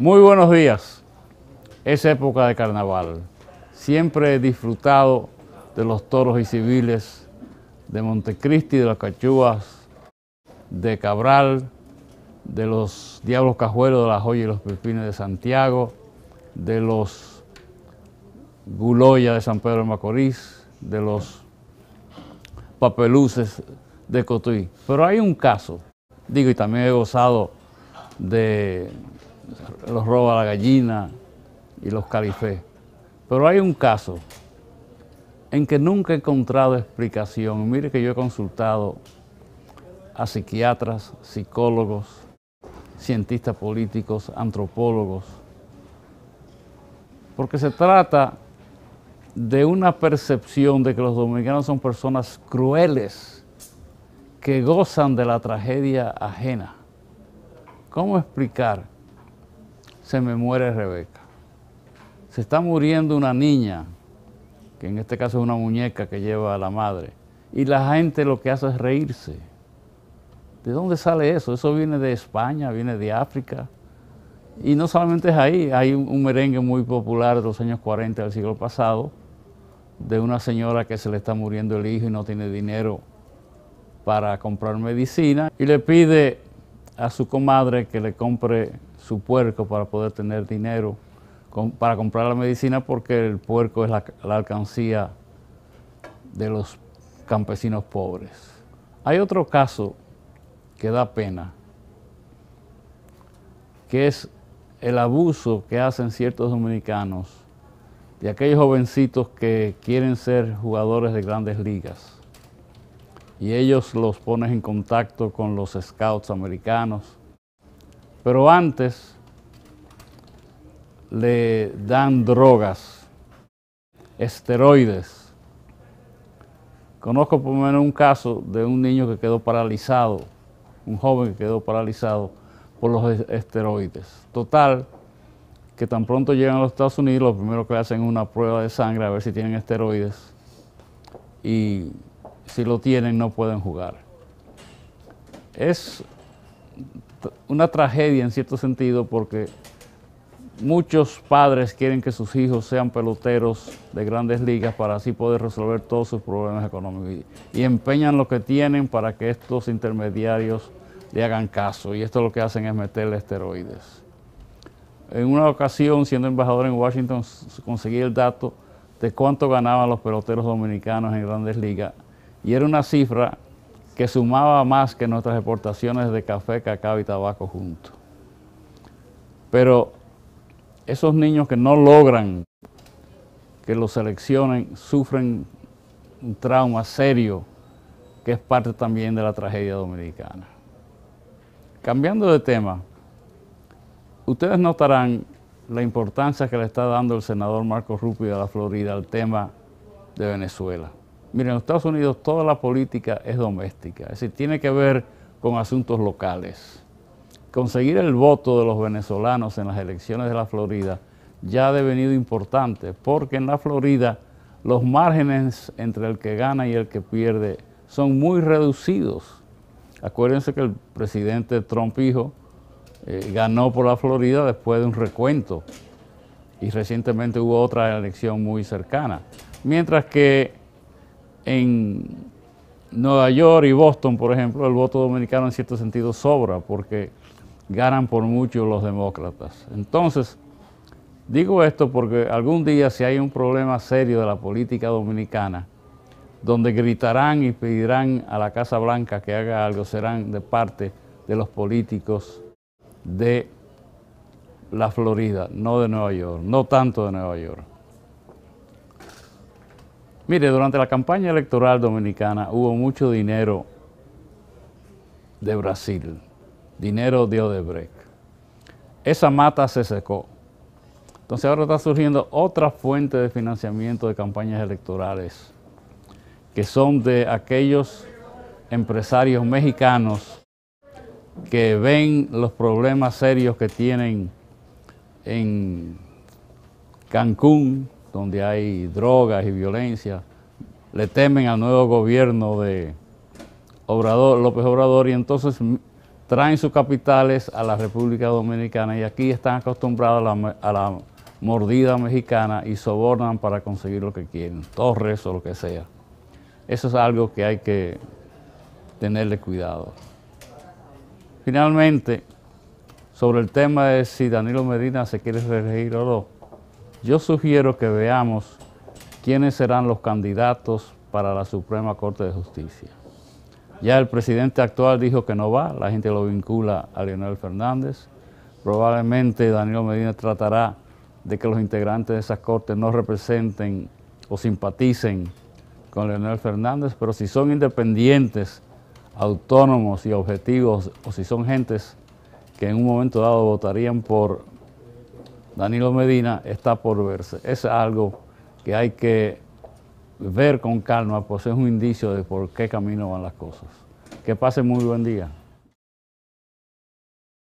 Muy buenos días. Es época de carnaval. Siempre he disfrutado de los toros y civiles de Montecristi, de las cachúas, de Cabral, de los diablos cajuelos de la Joya y los pepines de Santiago, de los guloya de San Pedro de Macorís, de los papeluces de Cotuí. Pero hay un caso, digo, y también he gozado de los robos a la gallina y los califés. Pero hay un caso en que nunca he encontrado explicación. Mire que yo he consultado a psiquiatras, psicólogos, cientistas políticos, antropólogos, porque se trata de una percepción de que los dominicanos son personas crueles que gozan de la tragedia ajena. ¿Cómo explicar? Se me muere Rebeca. Se está muriendo una niña, que en este caso es una muñeca que lleva a la madre, y la gente lo que hace es reírse. ¿De dónde sale eso? Eso viene de España, viene de África. Y no solamente es ahí, hay un merengue muy popular de los años 40 del siglo pasado, de una señora que se le está muriendo el hijo y no tiene dinero para comprar medicina, y le pide a su comadre que le compre su puerco para poder tener dinero para comprar la medicina, porque el puerco es la alcancía de los campesinos pobres. Hay otro caso que da pena, que es el abuso que hacen ciertos dominicanos de aquellos jovencitos que quieren ser jugadores de grandes ligas, y ellos los ponen en contacto con los scouts americanos, pero antes le dan drogas, esteroides. Conozco por lo menos un caso de un niño que quedó paralizado, un joven que quedó paralizado por los esteroides. Total, que tan pronto llegan a los Estados Unidos, lo primero que hacen es una prueba de sangre a ver si tienen esteroides, y si lo tienen no pueden jugar. Es una tragedia en cierto sentido, porque muchos padres quieren que sus hijos sean peloteros de grandes ligas para así poder resolver todos sus problemas económicos, y empeñan lo que tienen para que estos intermediarios le hagan caso, y esto lo que hacen es meterle esteroides. En una ocasión, siendo embajador en Washington, conseguí el dato de cuánto ganaban los peloteros dominicanos en grandes ligas, y era una cifra que sumaba más que nuestras exportaciones de café, cacao y tabaco juntos. Pero esos niños que no logran que los seleccionen sufren un trauma serio, que es parte también de la tragedia dominicana. Cambiando de tema, ustedes notarán la importancia que le está dando el senador Marco Rubio de la Florida al tema de Venezuela. Miren, en Estados Unidos toda la política es doméstica, es decir, tiene que ver con asuntos locales. Conseguir el voto de los venezolanos en las elecciones de la Florida ya ha devenido importante, porque en la Florida los márgenes entre el que gana y el que pierde son muy reducidos. Acuérdense que el presidente Trump, hijo, ganó por la Florida después de un recuento, y recientemente hubo otra elección muy cercana. Mientras que en Nueva York y Boston, por ejemplo, el voto dominicano en cierto sentido sobra, porque ganan por mucho los demócratas. Entonces, digo esto porque algún día, si hay un problema serio de la política dominicana, donde gritarán y pedirán a la Casa Blanca que haga algo, serán de parte de los políticos de la Florida, no de Nueva York, no tanto de Nueva York. Mire, durante la campaña electoral dominicana hubo mucho dinero de Brasil, dinero de Odebrecht. Esa mata se secó. Entonces ahora está surgiendo otra fuente de financiamiento de campañas electorales, que son de aquellos empresarios mexicanos que ven los problemas serios que tienen en Cancún, donde hay drogas y violencia, le temen al nuevo gobierno de López Obrador, y entonces traen sus capitales a la República Dominicana y aquí están acostumbrados a la mordida mexicana y sobornan para conseguir lo que quieren, torres o lo que sea. Eso es algo que hay que tenerle cuidado. Finalmente, sobre el tema de si Danilo Medina se quiere reelegir o no, yo sugiero que veamos quiénes serán los candidatos para la Suprema Corte de Justicia. Ya el presidente actual dijo que no va, la gente lo vincula a Leonel Fernández. Probablemente Danilo Medina tratará de que los integrantes de esas cortes no representen o simpaticen con Leonel Fernández, pero si son independientes, autónomos y objetivos, o si son gentes que en un momento dado votarían por Danilo Medina, está por verse. Es algo que hay que ver con calma, pues es un indicio de por qué camino van las cosas. Que pasen muy buen día.